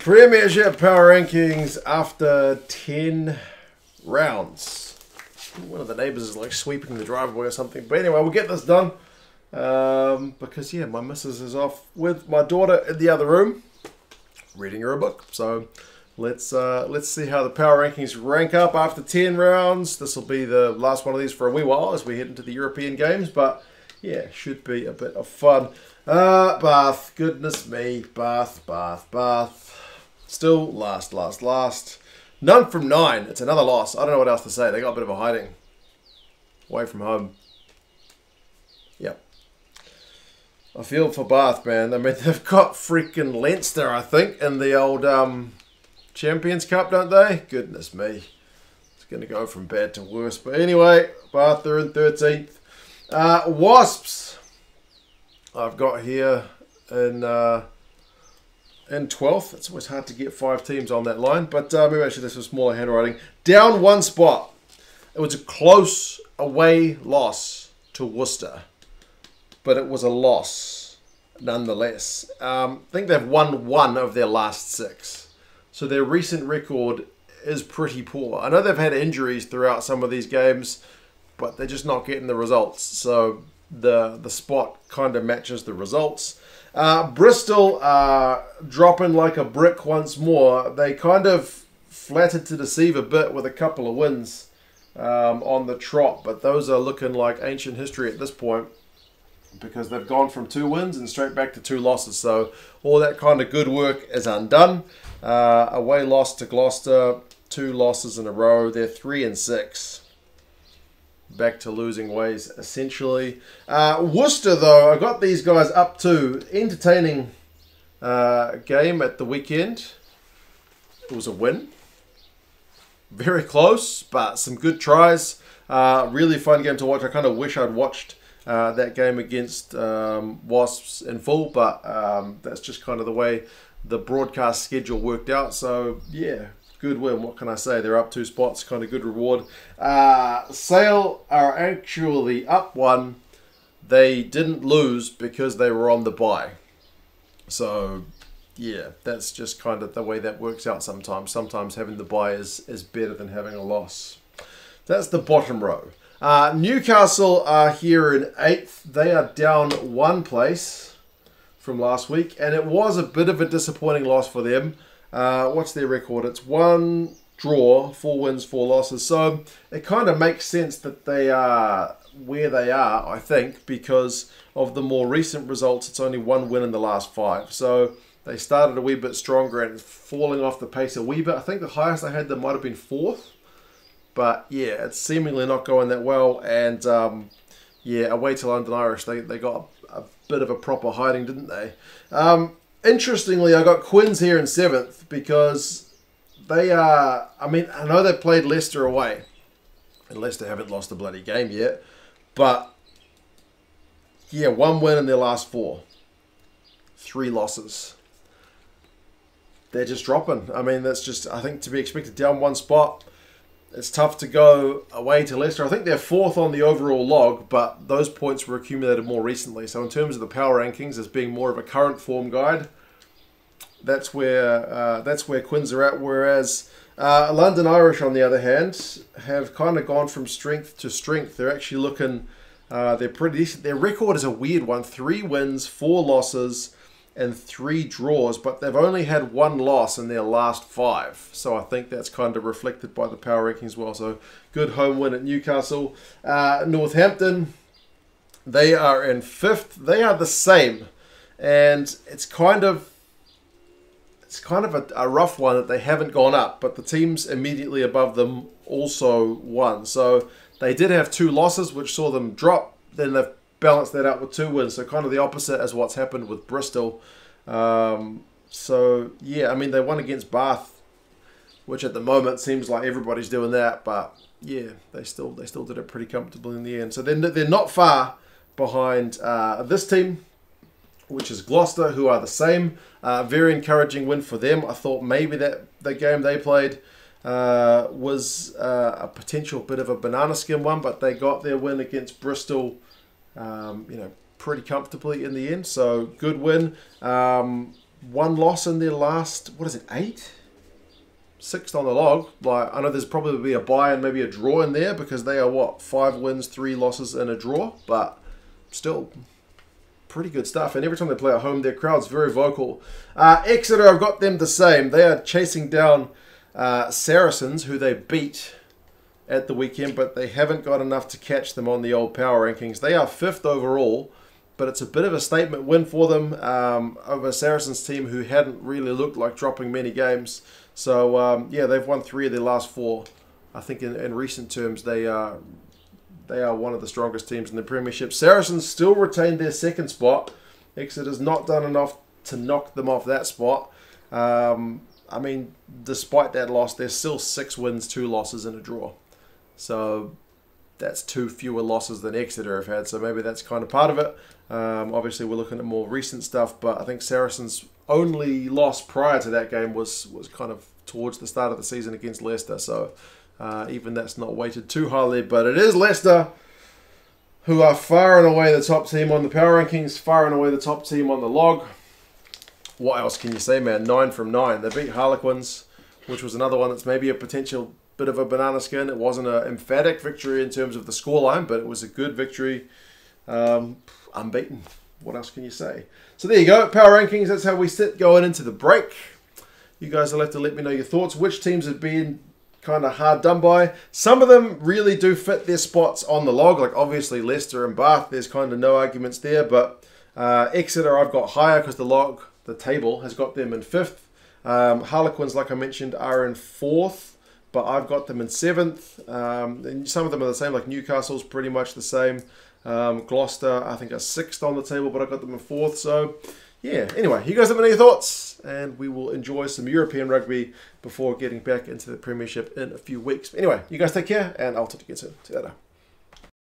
Premiership Power Rankings after 10 rounds. One of the neighbours is like sweeping the driveway or something. But anyway, we'll get this done. Because, yeah, my missus is off with my daughter in the other room, reading her a book. So let's see how the Power Rankings rank up after 10 rounds. This will be the last one of these for a wee while as we head into the European games. But, yeah, should be a bit of fun. Bath, goodness me, Bath. Still last. None from 9. It's another loss. I don't know what else to say. They got a bit of a hiding. Away from home. Yep. I feel for Bath, man. I mean, they've got freaking Leinster, I think, in the old Champions Cup, don't they? Goodness me. It's going to go from bad to worse. But anyway, Bath, they're in 13th. Wasps, I've got here in 12th. It's always hard to get 5 teams on that line, but maybe I should have some smaller handwriting. Down 1 spot. It was a close away loss to Worcester, but it was a loss nonetheless. I think they've won 1 of their last 6, so their recent record is pretty poor. I know they've had injuries throughout some of these games, but they're just not getting the results, so the spot kind of matches the results. Bristol are dropping like a brick once more. They kind of flattered to deceive a bit with a couple of wins on the trot, but those are looking like ancient history at this point because they've gone from 2 wins and straight back to 2 losses, so all that kind of good work is undone. Away loss to Gloucester, 2 losses in a row. They're 3 and 6. Back to losing ways, essentially. Worcester, though, I got these guys up to entertaining game at the weekend. It was a win. Very close, but some good tries. Really fun game to watch. I kind of wish I'd watched that game against Wasps in full, but that's just kind of the way the broadcast schedule worked out. So, yeah. Good win, what can I say? They're up 2 spots, kind of good reward. Sale are actually up 1. They didn't lose because they were on the bye. So, yeah, that's just kind of the way that works out sometimes. Sometimes having the bye is better than having a loss. That's the bottom row. Newcastle are here in 8th. They are down 1 place from last week, and it was a bit of a disappointing loss for them. What's their record? It's 1 draw, 4 wins, 4 losses. So it kind of makes sense that they are where they are, I think, because of the more recent results. It's only 1 win in the last 5. So they started a wee bit stronger and falling off the pace a wee bit. I think the highest they had them might have been 4th. But, yeah, it's seemingly not going that well. And, yeah, away to London Irish, they got a bit of a proper hiding, didn't they? Interestingly, I got Quins here in 7th because they are, I mean, I know they played Leicester away. And Leicester haven't lost a bloody game yet. But, yeah, 1 win in their last 4. 3 losses. They're just dropping. I mean, that's just, I think, to be expected. Down 1 spot. It's tough to go away to Leicester. I think they're 4th on the overall log, but those points were accumulated more recently. So in terms of the power rankings as being more of a current form guide, that's where Quins are at. Whereas London Irish, on the other hand, have kind of gone from strength to strength. They're actually looking, they're pretty decent. Their record is a weird one. 3 wins, 4 losses, and 3 draws, but they've only had 1 loss in their last 5. So I think that's kind of reflected by the power rankings as well. So good home win at Newcastle. Northampton, they are in 5th. They are the same. And it's kind of a rough one that they haven't gone up, but the teams immediately above them also won. So they did have 2 losses, which saw them drop. Then they've balance that out with 2 wins, so kind of the opposite as what's happened with Bristol. So, yeah, I mean, they won against Bath, which at the moment seems like everybody's doing that, but, yeah, they still did it pretty comfortably in the end. So they're not far behind this team, which is Gloucester, who are the same. Very encouraging win for them. I thought maybe that the game they played was a potential bit of a banana skin one, but they got their win against Bristol, you know, pretty comfortably in the end. So good win. one loss in their last, what is it, 8? Sixth on the log. Like, I know there's probably be a bye and maybe a draw in there because they are, what, 5 wins, 3 losses and a draw? But still, pretty good stuff. And every time they play at home, their crowd's very vocal. Exeter, I've got them the same. They are chasing down Saracens, who they beat at the weekend, but they haven't got enough to catch them on the old power rankings. They are 5th overall, but it's a bit of a statement win for them over Saracens team who hadn't really looked like dropping many games. So, yeah, they've won 3 of their last 4. I think in recent terms, they are one of the strongest teams in the Premiership. Saracens still retain their 2nd spot. Exeter's not done enough to knock them off that spot. I mean, despite that loss, there's still 6 wins, 2 losses and a draw. So that's 2 fewer losses than Exeter have had. So maybe that's kind of part of it. Obviously, we're looking at more recent stuff, but I think Saracens' only loss prior to that game was kind of towards the start of the season against Leicester. So even that's not weighted too highly, but it is Leicester who are far and away the top team on the power rankings, far and away the top team on the log. What else can you say, man? 9 from 9. They beat Harlequins, which was another one that's maybe a potential bit of a banana skin. It wasn't an emphatic victory in terms of the scoreline, but it was a good victory. Unbeaten. What else can you say? So there you go. Power rankings. That's how we sit going into the break. You guys will have to let me know your thoughts. Which teams have been kind of hard done by? Some of them really do fit their spots on the log. Like obviously Leicester and Bath. There's kind of no arguments there. But Exeter I've got higher because the log, the table, has got them in 5th. Harlequins, like I mentioned, are in 4th. But I've got them in 7th. And some of them are the same, like Newcastle's pretty much the same. Gloucester, I think, are 6th on the table, but I've got them in 4th. So, yeah. Anyway, you guys have any thoughts? And we will enjoy some European rugby before getting back into the Premiership in a few weeks. Anyway, you guys take care, and I'll talk to you again soon. See you later.